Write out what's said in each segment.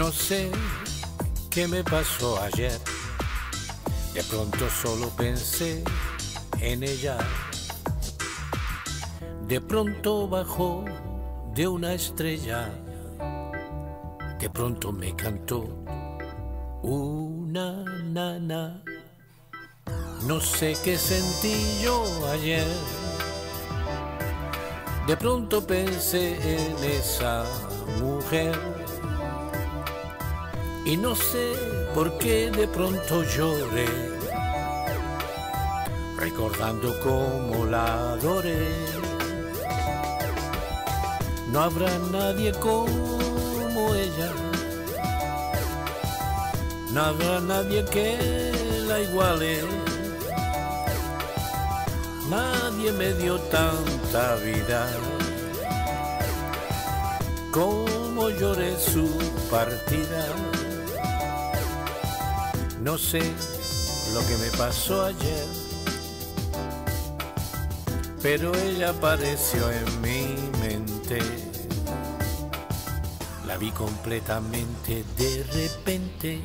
No sé qué me pasó ayer, de pronto solo pensé en ella. De pronto bajó de una estrella, de pronto me cantó una nana. No sé qué sentí yo ayer, de pronto pensé en esa mujer. Y no sé por qué de pronto lloré, recordando cómo la adoré. No habrá nadie como ella, no habrá nadie que la iguale. Nadie me dio tanta vida como lloré su partida. No sé lo que me pasó ayer, pero ella apareció en mi mente. La vi completamente de repente.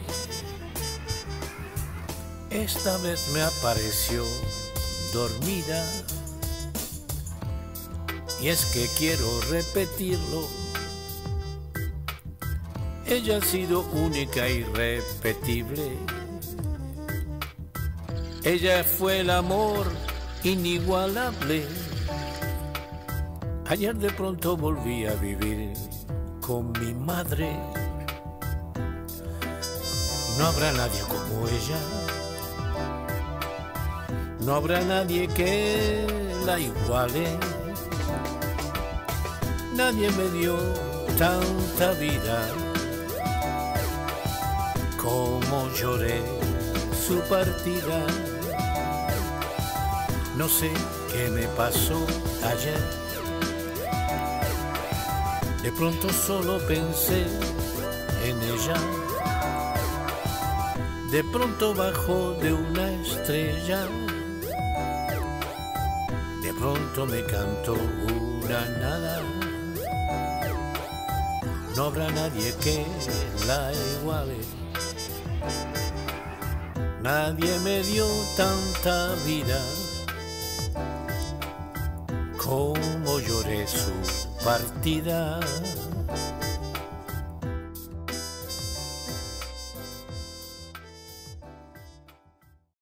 Esta vez me apareció dormida. Y es que quiero repetirlo, ella ha sido única e irrepetible. Ella fue el amor inigualable. Ayer de pronto volví a vivir con mi madre. No habrá nadie como ella, no habrá nadie que la iguale. Nadie me dio tanta vida como lloré su partida. No sé qué me pasó ayer, de pronto solo pensé en ella. De pronto bajó de una estrella, de pronto me cantó una nana. No habrá nadie que la iguale. Nadie me dio tanta vida como lloré su partida.